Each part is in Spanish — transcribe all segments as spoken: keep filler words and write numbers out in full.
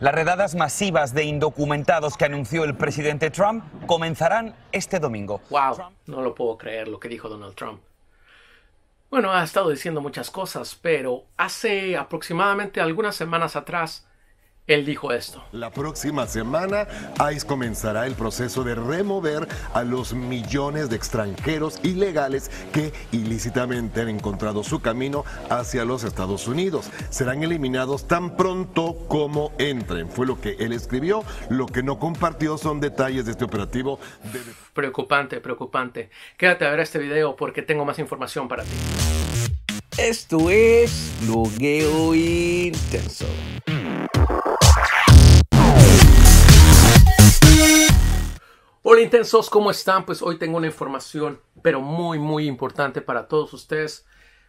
Las redadas masivas de indocumentados que anunció el presidente Trump comenzarán este domingo. Wow, no lo puedo creer lo que dijo Donald Trump. Bueno, ha estado diciendo muchas cosas, pero hace aproximadamente algunas semanas atrás, él dijo esto. La próxima semana, I C E comenzará el proceso de remover a los millones de extranjeros ilegales que ilícitamente han encontrado su camino hacia los Estados Unidos. Serán eliminados tan pronto como entren. Fue lo que él escribió. Lo que no compartió son detalles de este operativo. De... Preocupante, preocupante. Quédate a ver este video porque tengo más información para ti. Esto es Vlogueo Intenso. Hola intensos, ¿cómo están? Pues hoy tengo una información, pero muy muy importante para todos ustedes.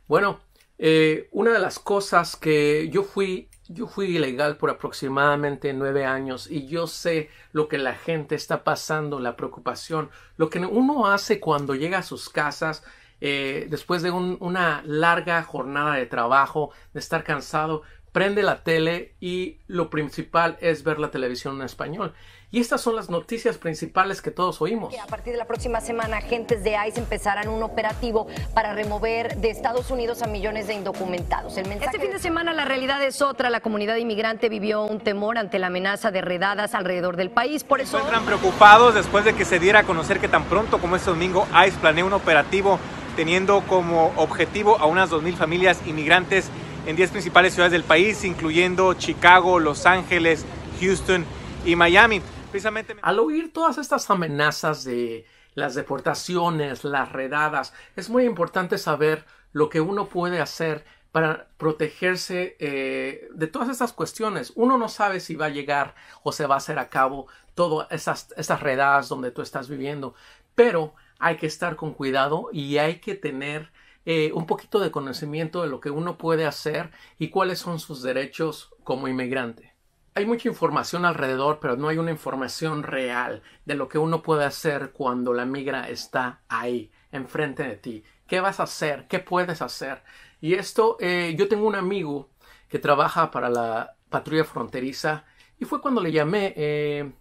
Bueno, eh, una de las cosas que yo fui, yo fui ilegal por aproximadamente nueve años y yo sé lo que la gente está pasando, la preocupación, lo que uno hace cuando llega a sus casas eh, después de un, una larga jornada de trabajo, de estar cansado. Prende la tele y lo principal es ver la televisión en español. Y estas son las noticias principales que todos oímos. A partir de la próxima semana, agentes de I C E empezarán un operativo para remover de Estados Unidos a millones de indocumentados. El mensaje... Este fin de semana la realidad es otra. La comunidad inmigrante vivió un temor ante la amenaza de redadas alrededor del país. Por eso... Se encuentran preocupados después de que se diera a conocer que tan pronto como este domingo I C E planea un operativo teniendo como objetivo a unas dos mil familias inmigrantes en diez principales ciudades del país, incluyendo Chicago, Los Ángeles, Houston y Miami. Precisamente... Al oír todas estas amenazas de las deportaciones, las redadas, es muy importante saber lo que uno puede hacer para protegerse eh, de todas estas cuestiones. Uno no sabe si va a llegar o se va a hacer a cabo todas esas, esas redadas donde tú estás viviendo, pero hay que estar con cuidado y hay que tener... Eh, un poquito de conocimiento de lo que uno puede hacer y cuáles son sus derechos como inmigrante. Hay mucha información alrededor, pero no hay una información real de lo que uno puede hacer cuando la migra está ahí, enfrente de ti. ¿Qué vas a hacer? ¿Qué puedes hacer? Y esto, eh, yo tengo un amigo que trabaja para la Patrulla Fronteriza y fue cuando le llamé, eh,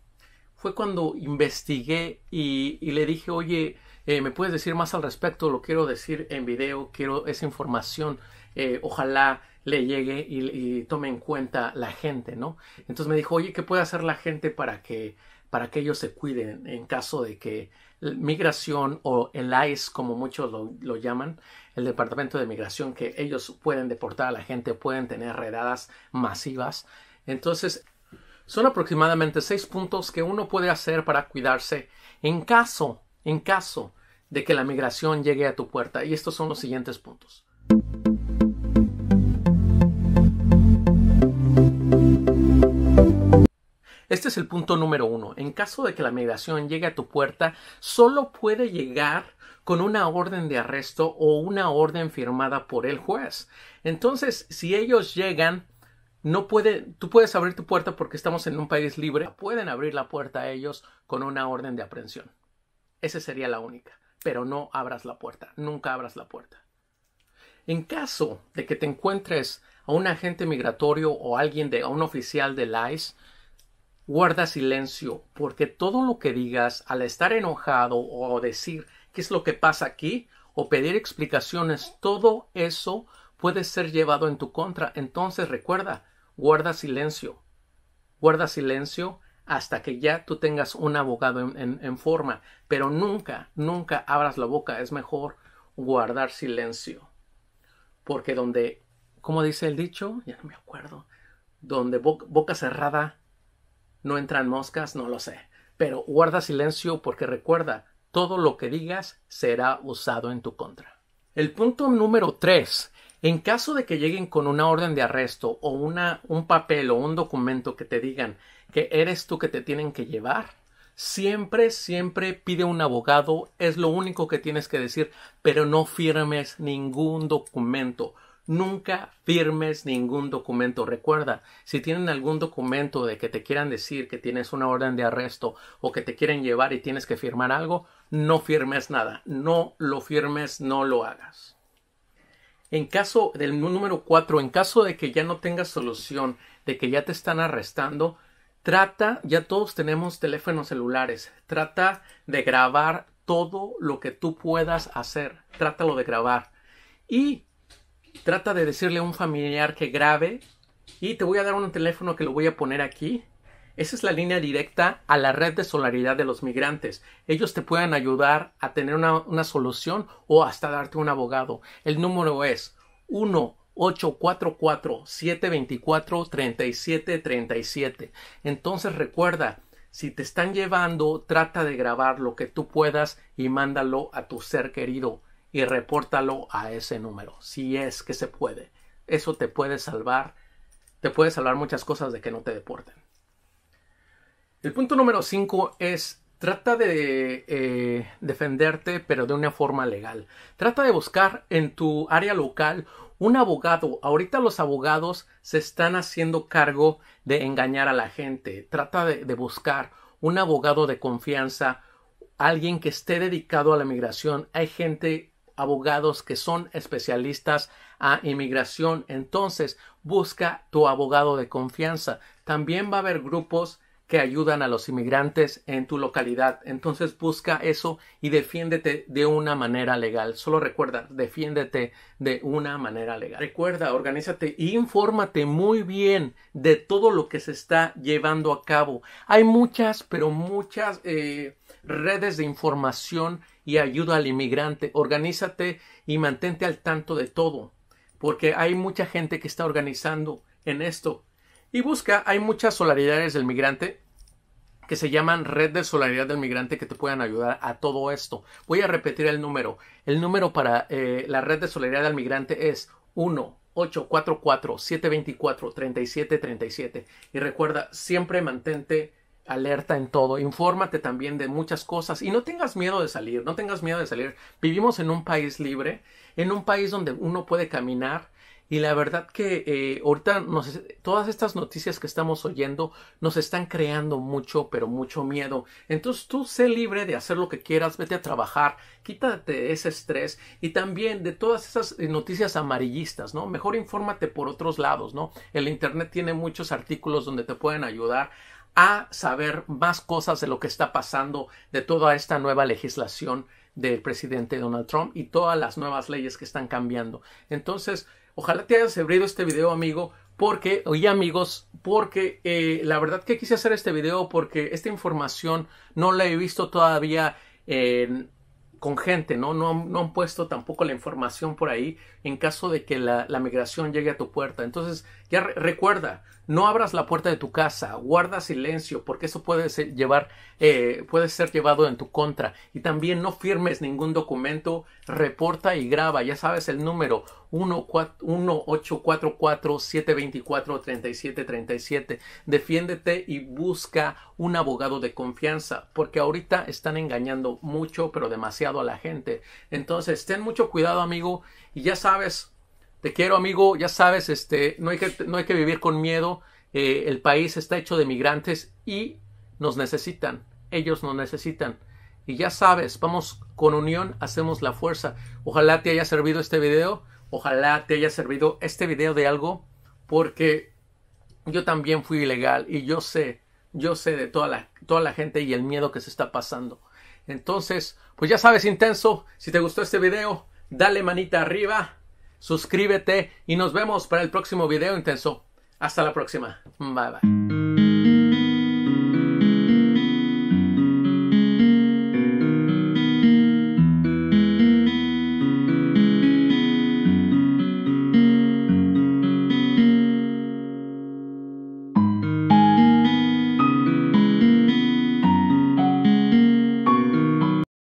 fue cuando investigué y, y le dije, oye, Eh, me puedes decir más al respecto, lo quiero decir en video, quiero esa información, eh, ojalá le llegue y, y tome en cuenta la gente, ¿no? Entonces me dijo, oye, ¿qué puede hacer la gente para que, para que ellos se cuiden en caso de que migración o el I C E, como muchos lo, lo llaman, el Departamento de Migración, que ellos pueden deportar a la gente, pueden tener redadas masivas? Entonces... son aproximadamente seis puntos que uno puede hacer para cuidarse en caso... en caso de que la migración llegue a tu puerta. Y estos son los siguientes puntos. Este es el punto número uno. En caso de que la migración llegue a tu puerta, solo puede llegar con una orden de arresto o una orden firmada por el juez. Entonces, si ellos llegan, no puede, tú puedes abrir tu puerta porque estamos en un país libre. Pueden abrir la puerta a ellos con una orden de aprehensión. Esa sería la única, pero no abras la puerta, nunca abras la puerta. En caso de que te encuentres a un agente migratorio o alguien de, a un oficial del I C E, guarda silencio, porque todo lo que digas al estar enojado o decir qué es lo que pasa aquí o pedir explicaciones, todo eso puede ser llevado en tu contra. Entonces recuerda, guarda silencio, guarda silencio hasta que ya tú tengas un abogado en, en, en forma, pero nunca, nunca abras la boca. Es mejor guardar silencio, porque donde, como dice el dicho, ya no me acuerdo, donde boca, boca cerrada no entran moscas, no lo sé, pero guarda silencio porque recuerda, todo lo que digas será usado en tu contra. El punto número tres. En caso de que lleguen con una orden de arresto o una, un papel o un documento que te digan que eres tú que te tienen que llevar, siempre, siempre pide un abogado. Es lo único que tienes que decir, pero no firmes ningún documento. Nunca firmes ningún documento. Recuerda, si tienen algún documento de que te quieran decir que tienes una orden de arresto o que te quieren llevar y tienes que firmar algo, no firmes nada. No lo firmes, no lo hagas. En caso del número cuatro, en caso de que ya no tengas solución de que ya te están arrestando, trata, ya todos tenemos teléfonos celulares, trata de grabar todo lo que tú puedas hacer, trátalo de grabar y trata de decirle a un familiar que grabe y te voy a dar un teléfono que lo voy a poner aquí. Esa es la línea directa a la red de solidaridad de los migrantes. Ellos te pueden ayudar a tener una, una solución o hasta darte un abogado. El número es uno, ocho cuatro cuatro, siete dos cuatro, tres siete tres siete. Entonces recuerda, si te están llevando, trata de grabar lo que tú puedas y mándalo a tu ser querido y repórtalo a ese número, si es que se puede. Eso te puede salvar, te puede salvar muchas cosas de que no te deporten. El punto número cinco es, trata de eh, defenderte, pero de una forma legal. Trata de buscar en tu área local un abogado. Ahorita los abogados se están haciendo cargo de engañar a la gente. Trata de, de buscar un abogado de confianza, alguien que esté dedicado a la migración. Hay gente, abogados que son especialistas a inmigración. Entonces, busca tu abogado de confianza. También va a haber grupos que ayudan a los inmigrantes en tu localidad. Entonces busca eso y defiéndete de una manera legal. Solo recuerda, defiéndete de una manera legal. Recuerda, organízate e infórmate muy bien de todo lo que se está llevando a cabo. Hay muchas, pero muchas eh, redes de información y ayuda al inmigrante. Organízate y mantente al tanto de todo, porque hay mucha gente que está organizando en esto. Y busca, hay muchas solidaridades del migrante que se llaman Red de Solidaridad del Migrante que te puedan ayudar a todo esto. Voy a repetir el número. El número para eh, la Red de Solidaridad del Migrante es uno, ocho cuatro cuatro, siete dos cuatro, tres siete tres siete. Y recuerda, siempre mantente alerta en todo. Infórmate también de muchas cosas y no tengas miedo de salir, no tengas miedo de salir. Vivimos en un país libre, en un país donde uno puede caminar. Y la verdad que eh, ahorita nos, todas estas noticias que estamos oyendo nos están creando mucho, pero mucho miedo. Entonces tú sé libre de hacer lo que quieras, vete a trabajar, quítate ese estrés y también de todas esas noticias amarillistas, ¿no? Mejor infórmate por otros lados, ¿no? El internet tiene muchos artículos donde te pueden ayudar a saber más cosas de lo que está pasando, de toda esta nueva legislación del presidente Donald Trump y todas las nuevas leyes que están cambiando. Entonces, ojalá te haya servido este video, amigo, porque, oye, amigos, porque eh, la verdad que quise hacer este video porque esta información no la he visto todavía eh, con gente, ¿no? No, no han puesto tampoco la información por ahí en caso de que la, la migración llegue a tu puerta. Entonces, ya re recuerda, no abras la puerta de tu casa, guarda silencio, porque eso puede ser, llevar, eh, puede ser llevado en tu contra. Y también no firmes ningún documento, reporta y graba. Ya sabes el número, uno, ocho cuatro cuatro, siete dos cuatro, tres siete tres siete. Defiéndete y busca un abogado de confianza, porque ahorita están engañando mucho, pero demasiado a la gente. Entonces, ten mucho cuidado, amigo, y ya sabes... Te quiero, amigo, ya sabes, este, no hay que, no hay que vivir con miedo, eh, el país está hecho de migrantes y nos necesitan, ellos nos necesitan. Y ya sabes, vamos con unión, hacemos la fuerza. Ojalá te haya servido este video, ojalá te haya servido este video de algo, porque yo también fui ilegal y yo sé, yo sé de toda la, toda la gente y el miedo que se está pasando. Entonces, pues ya sabes, Intenso, si te gustó este video, dale manita arriba. Suscríbete y nos vemos para el próximo video, Intenso. Hasta la próxima. Bye, bye.